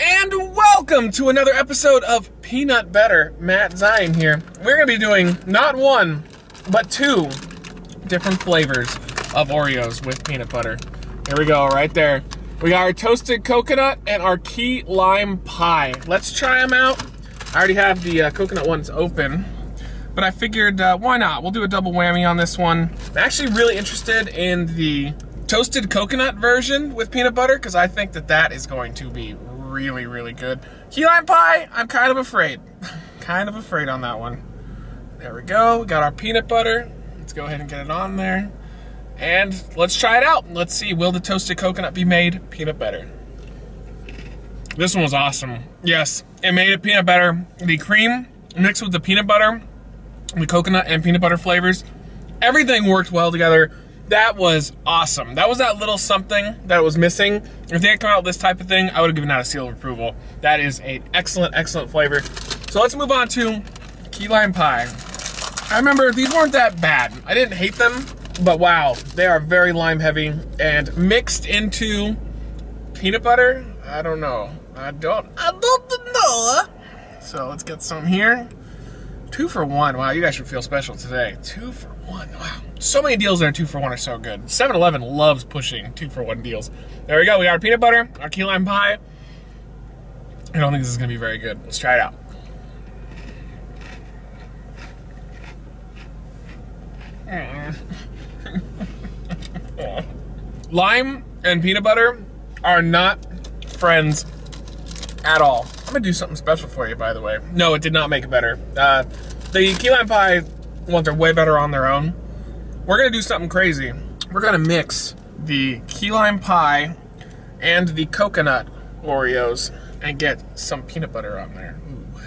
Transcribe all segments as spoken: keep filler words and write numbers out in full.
And welcome to another episode of Peanut Better. Matt Zion here. We're going to be doing not one, but two different flavors of Oreos with peanut butter. Here we go, right there. We got our toasted coconut and our key lime pie. Let's try them out. I already have the uh, coconut ones open, but I figured uh, why not? We'll do a double whammy on this one. I'm actually really interested in the toasted coconut version with peanut butter because I think that that is going to be really, really good. Key lime pie, I'm kind of afraid. kind of afraid on that one. There we go, we got our peanut butter. Let's go ahead and get it on there. And let's try it out. Let's see, will the toasted coconut be made peanut butter? This one was awesome. Yes, it made it peanut butter. The cream mixed with the peanut butter, the coconut and peanut butter flavors, everything worked well together. That was awesome. That was that little something that was missing. If they had come out with this type of thing, I would have given out a seal of approval. That is an excellent, excellent flavor. So let's move on to key lime pie. I remember these weren't that bad. I didn't hate them. But wow, they are very lime heavy and mixed into peanut butter. I don't know. I don't, I don't know. So let's get some here. Two for one. Wow, you guys should feel special today. Two for one. Wow. So many deals that are two for one are so good. seven eleven loves pushing two for one deals. There we go. We got our peanut butter, our key lime pie. I don't think this is going to be very good. Let's try it out. Mm. Lime and peanut butter are not friends at all. I'm gonna do something special for you, by the way. No, it did not make it better. Uh, the key lime pie ones are way better on their own. We're gonna do something crazy. We're gonna mix the key lime pie and the coconut Oreos and get some peanut butter on there. Ooh.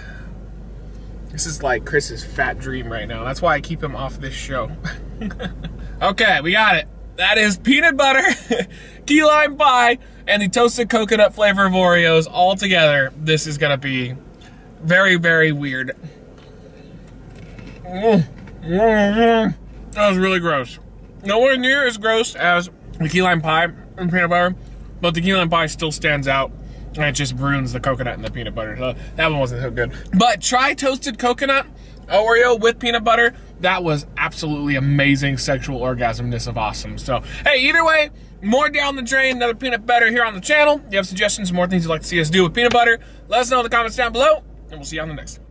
This is like Chris's fat dream right now. That's why I keep him off this show. Okay, we got it. That is peanut butter, key lime pie, and the toasted coconut flavor of Oreos all together. This is gonna be very, very weird. Mm, mm, mm. That was really gross. Nowhere near as gross as the key lime pie and peanut butter, but the key lime pie still stands out, and it just ruins the coconut and the peanut butter. So that one wasn't so good. But try toasted coconut Oreo with peanut butter. That was absolutely amazing sexual orgasmness of awesome. So, hey, either way, more down the drain, another Peanut Better here on the channel. If you have suggestions, more things you'd like to see us do with peanut butter, let us know in the comments down below, and we'll see you on the next one.